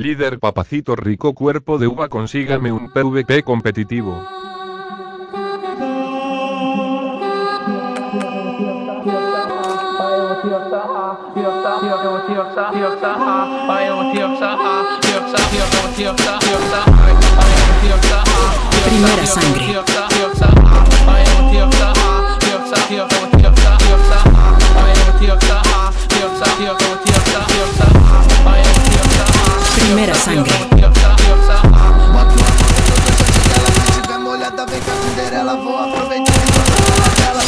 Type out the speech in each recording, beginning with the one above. Líder papacito rico cuerpo de uva, consígame un PvP competitivo. Primera sangre. Primera sangre.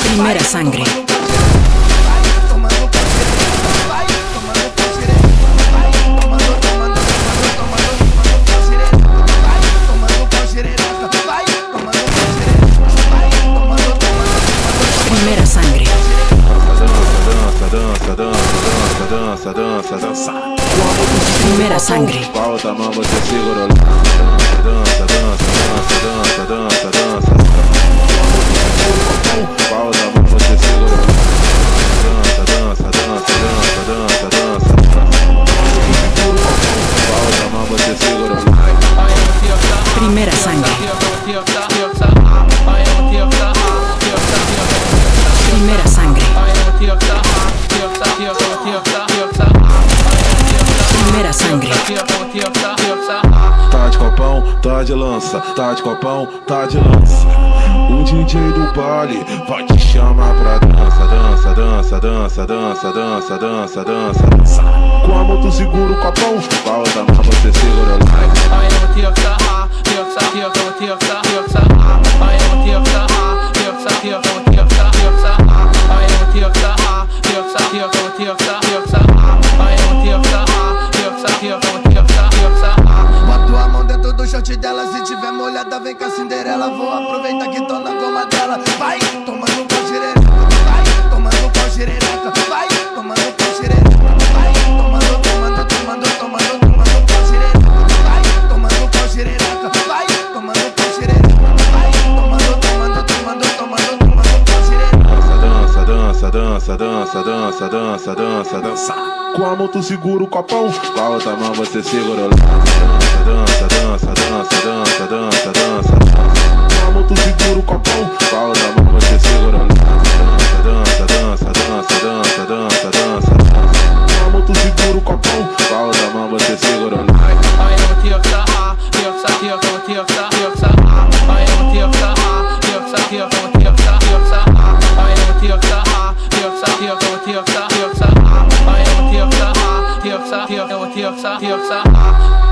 Primera sangre. Primera sangre. Dança. Primeira sangre. Qual outra mão você segurou? Dança. Qual outra mão você segurou? Dança. Qual outra mão você segurou? Primeira sangre. Primeira sangre. Primeira sangre. Tá de copão, tá de lança. Tá de copão, tá de lança. O DJ do baile vai te chamar pra dança. Dança. Com a mão tu segura o copão. Com a outra mão você segura o Boto a mão dentro do short dela, se tiver molhada vem com a Cinderela. Vou aproveitar que tô na goma dela. Vai tomando pau xerereca, vai tomando pau xerereca, vai tomando pau xerereca, vai tomando pau xerereca, vai tomando pau xerereca, vai tomando pau xerereca, vai tomando pau xerereca. Dança. Com a mão tu segura o copão. Com a outra mão você segura o lança. Dança. Com a mão tu segura o copão. Com a outra mão você segura o lança. Dança. Com a mão tu segura o copão. Com a outra mão você segura o lança. Tiopsa.